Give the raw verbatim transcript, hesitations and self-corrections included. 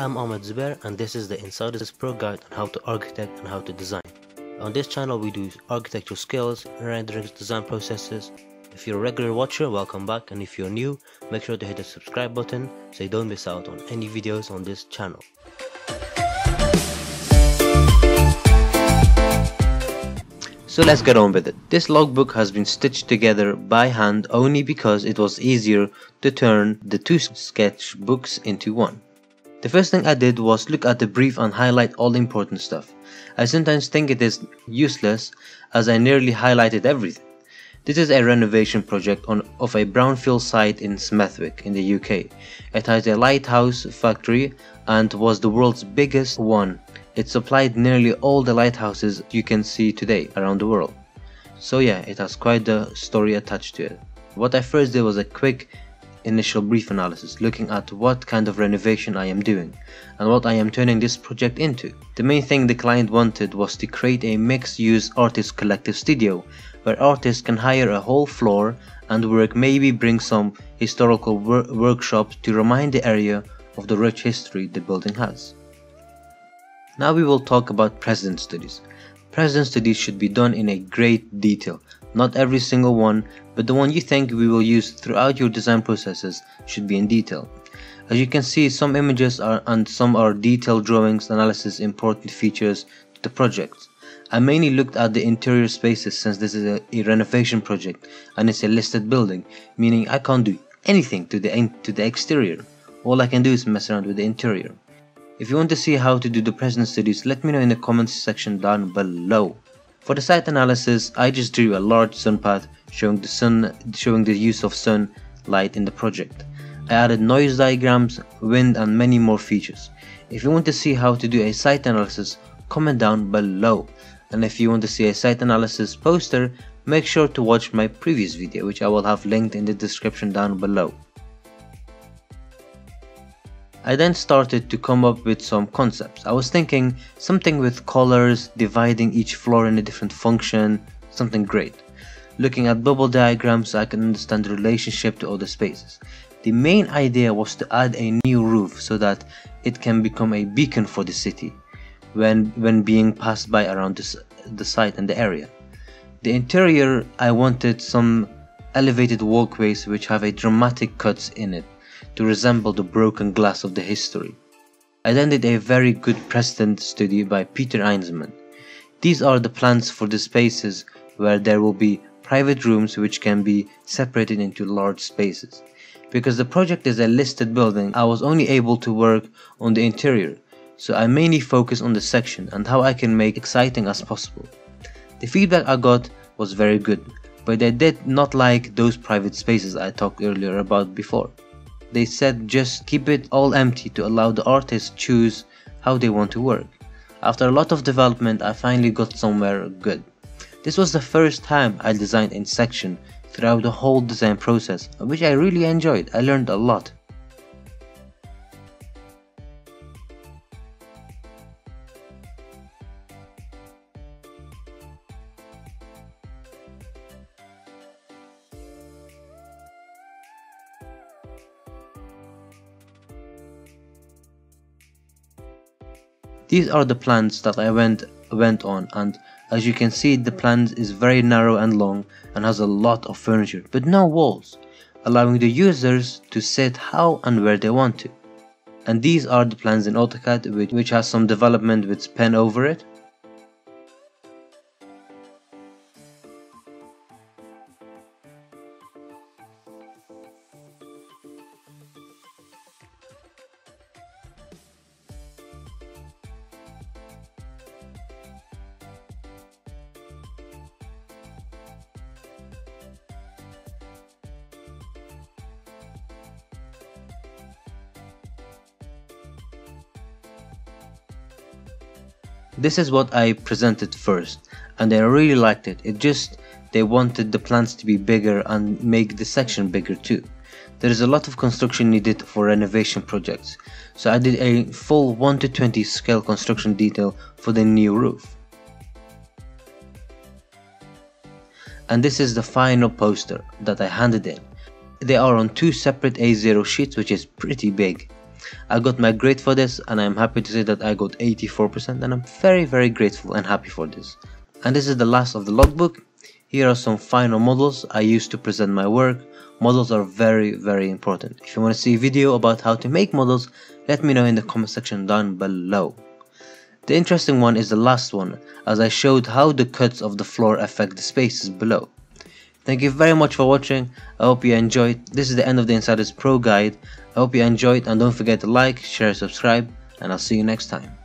I'm Ahmed Zubair, and this is the Insiders Pro Guide on how to architect and how to design. On this channel we do architecture skills, rendering, design processes. If you're a regular watcher, welcome back, and if you're new, make sure to hit the subscribe button so you don't miss out on any videos on this channel. So let's get on with it. This logbook has been stitched together by hand only because it was easier to turn the two sketchbooks into one. The first thing I did was look at the brief and highlight all the important stuff. I sometimes think it is useless as I nearly highlighted everything. This is a renovation project on, of a brownfield site in Smethwick in the U K. It has a lighthouse factory and was the world's biggest one. It supplied nearly all the lighthouses you can see today around the world. So yeah, it has quite the story attached to it. What I first did was a quick initial brief analysis, looking at what kind of renovation I am doing and what I am turning this project into. The main thing the client wanted was to create a mixed-use artist collective studio where artists can hire a whole floor and work, maybe bring some historical wor workshops to remind the area of the rich history the building has. Now we will talk about precedent studies. Precedent studies should be done in a great detail. Not every single one, but the one you think we will use throughout your design processes should be in detail. As you can see, some images are and some are detailed drawings, analysis important features to the project. I mainly looked at the interior spaces since this is a, a renovation project and it's a listed building, meaning I can't do anything to the, to the exterior. All I can do is mess around with the interior. If you want to see how to do the precedent studies, let me know in the comments section down below. For the site analysis, I just drew a large sun path showing the sun, showing the use of sunlight in the project. I added noise diagrams, wind, and many more features. If you want to see how to do a site analysis, comment down below. And if you want to see a site analysis poster, make sure to watch my previous video, which I will have linked in the description down below. I then started to come up with some concepts. I was thinking something with colors, dividing each floor in a different function, something great. Looking at bubble diagrams so I can understand the relationship to other spaces. The main idea was to add a new roof so that it can become a beacon for the city when, when being passed by around the, the site and the area. The interior, I wanted some elevated walkways which have a dramatic cuts in it, to resemble the broken glass of the history. I then did a very good precedent study by Peter Einzmann. These are the plans for the spaces where there will be private rooms which can be separated into large spaces. Because the project is a listed building, I was only able to work on the interior, so I mainly focused on the section and how I can make it exciting as possible. The feedback I got was very good, but they did not like those private spaces I talked earlier about before. They said just keep it all empty to allow the artists choose how they want to work. After a lot of development, I finally got somewhere good. This was the first time I designed in section throughout the whole design process, which I really enjoyed. I learned a lot. These are the plans that I went went on, and as you can see, the plan is very narrow and long and has a lot of furniture but no walls, allowing the users to sit how and where they want to. And these are the plans in AutoCAD which, which has some development with pen over it. This is what I presented first, and I really liked it. It just they wanted the plans to be bigger and make the section bigger too. There is a lot of construction needed for renovation projects, so I did a full one to twenty scale construction detail for the new roof. And this is the final poster that I handed in. They are on two separate A zero sheets, which is pretty big. I got my grade for this, and I'm happy to say that I got eighty-four percent, and I'm very very grateful and happy for this. And this is the last of the logbook. Here are some final models I used to present my work. Models are very very important. If you want to see a video about how to make models, let me know in the comment section down below. The interesting one is the last one, as I showed how the cuts of the floor affect the spaces below. Thank you very much for watching. I hope you enjoyed. This is the end of the Insiders Pro Guide. I hope you enjoyed, and don't forget to like, share, subscribe, and I'll see you next time.